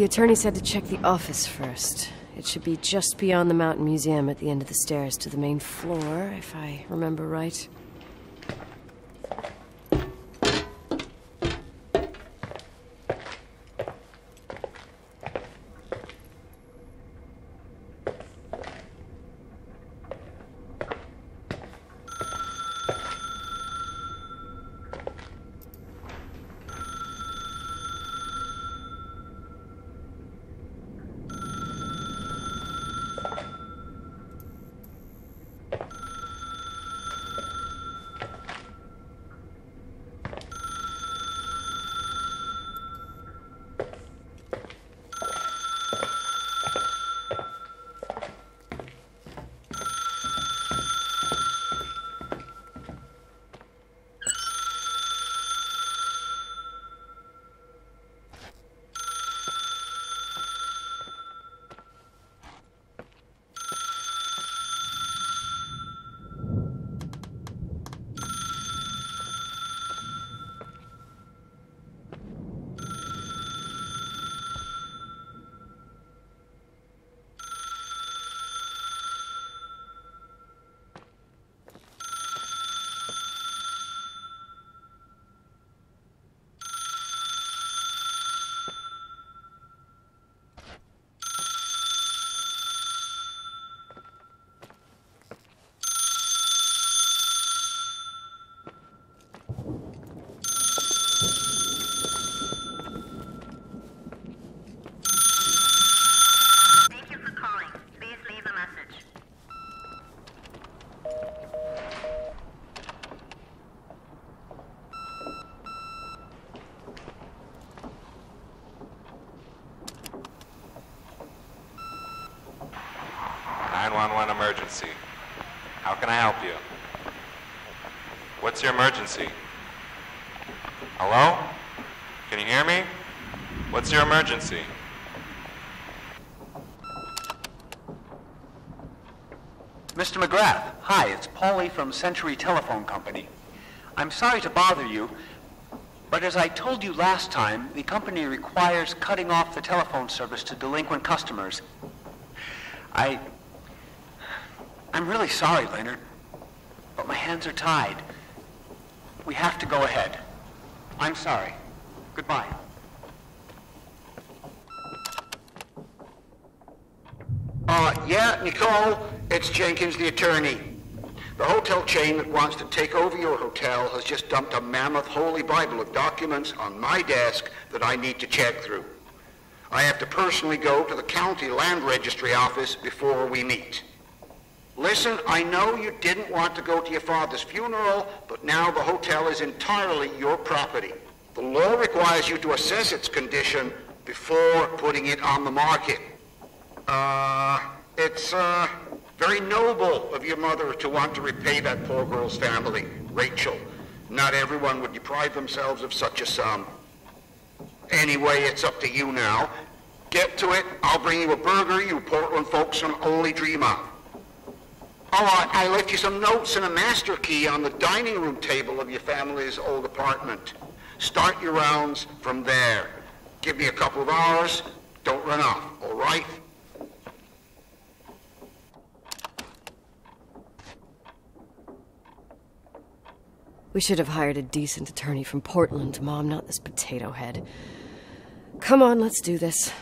The attorney said to check the office first. It should be just beyond the Mountain Museum at the end of the stairs to the main floor, if I remember right. Emergency. How can I help you? What's your emergency? Hello? Can you hear me? What's your emergency? Mr. McGrath, hi, it's Paulie from Century Telephone Company. I'm sorry to bother you, but as I told you last time, the company requires cutting off the telephone service to delinquent customers. I'm really sorry, Leonard, but my hands are tied. We have to go ahead. I'm sorry. Goodbye. Yeah, Nicole, it's Jenkins, the attorney. The hotel chain that wants to take over your hotel has just dumped a mammoth holy Bible of documents on my desk that I need to check through. I have to personally go to the county land registry office before we meet. Listen, I know you didn't want to go to your father's funeral, but now the hotel is entirely your property. The law requires you to assess its condition before putting it on the market. It's very noble of your mother to want to repay that poor girl's family, Rachel. Not everyone would deprive themselves of such a sum. Anyway, it's up to you now. Get to it. I'll bring you a burger you Portland folks can only dream of. Oh, I left you some notes and a master key on the dining room table of your family's old apartment. Start your rounds from there. Give me a couple of hours. Don't run off, all right? We should have hired a decent attorney from Portland, Mom, not this potato head. Come on, let's do this.